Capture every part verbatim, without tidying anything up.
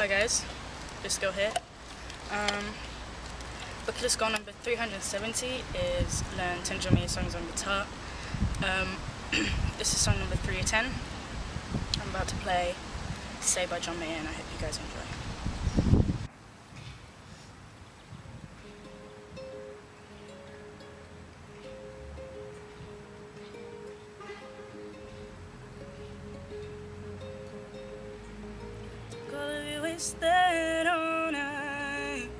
Hi guys, just go here. Um, book of the Skull number three hundred seventy is learn ten John Mayer songs on guitar. Um, this is song number three ten. I'm about to play Say by John Mayer and I hope you guys enjoy. Stayed all night,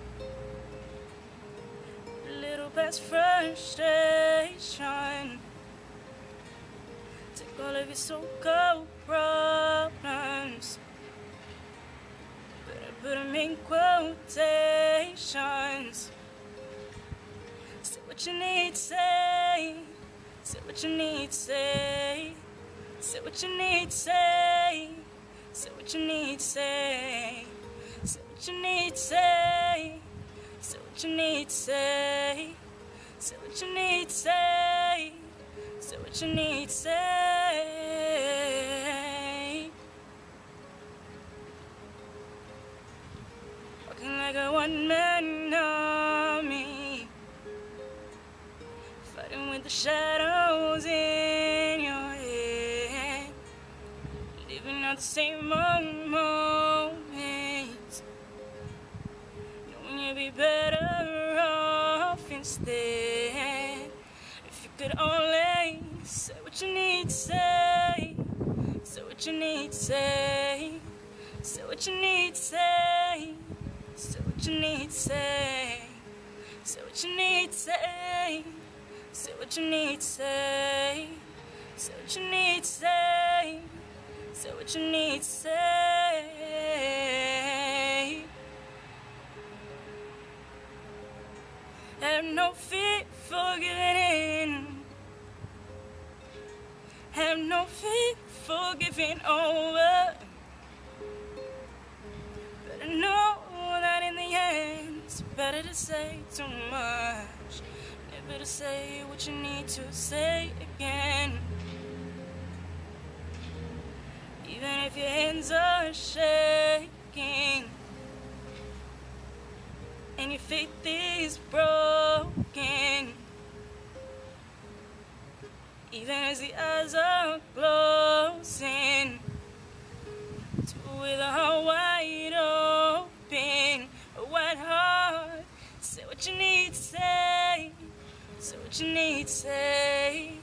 little past frustration. Take all of your so-called problems, but I put them in quotations. Say what you need, say. Say what you need, say. Say what you need, say. Say what you need, say. Say what you need, say. Say what you need, say. Say what you need, say. Say what you need, say. Walking like a one-man army, fighting with the shadows in your head, living out the same old moments, knowing you'd be better off instead. If you could only say what you need, say. Say what you need, say. Say what you need, say. Say what you need, say. Say what you need, say. Say what you need, say. Say what you need, say. Say what you need, say. Have no fear for giving in. Have no fear for giving over. Better know that in the end, it's better to say too much, never to say what you need to say again. Even if your hands are shaking and your faith is broken, even as the eyes are closing, two with a heart wide open, a wide heart. Say what you need, say. Say what you need, say.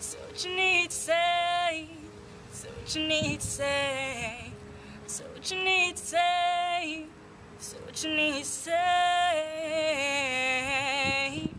Say what you need, say. Say what you need, say. Say what you need, say. Say what you need, say.